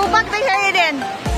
Kupak na siya din.